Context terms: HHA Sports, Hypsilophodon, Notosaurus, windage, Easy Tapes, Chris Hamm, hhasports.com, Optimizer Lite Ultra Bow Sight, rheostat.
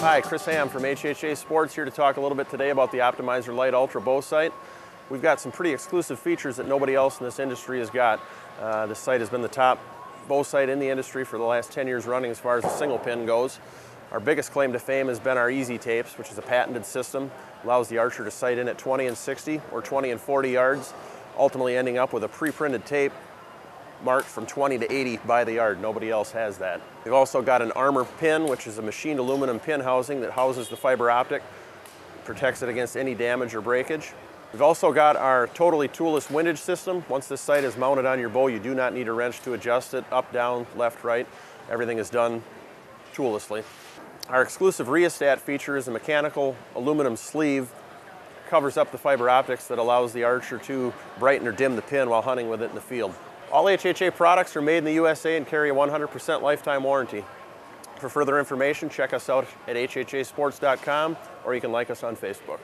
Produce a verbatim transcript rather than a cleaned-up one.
Hi, Chris Hamm from H H A Sports here to talk a little bit today about the Optimizer Lite Ultra Bow Sight. We've got some pretty exclusive features that nobody else in this industry has got. Uh, this sight has been the top bow sight in the industry for the last ten years running as far as the single pin goes. Our biggest claim to fame has been our Easy Tapes, which is a patented system. Allows the archer to sight in at twenty and sixty or twenty and forty yards, ultimately ending up with a pre-printed tape marked from twenty to eighty by the yard. Nobody else has that. We've also got an armor pin, which is a machined aluminum pin housing that houses the fiber optic, protects it against any damage or breakage. We've also got our totally toolless windage system. Once this sight is mounted on your bow, you do not need a wrench to adjust it up, down, left, right. Everything is done toollessly. Our exclusive rheostat feature is a mechanical aluminum sleeve. Covers up the fiber optics that allows the archer to brighten or dim the pin while hunting with it in the field. All H H A products are made in the U S A and carry a one hundred percent lifetime warranty. For further information, check us out at H H A sports dot com or you can like us on Facebook.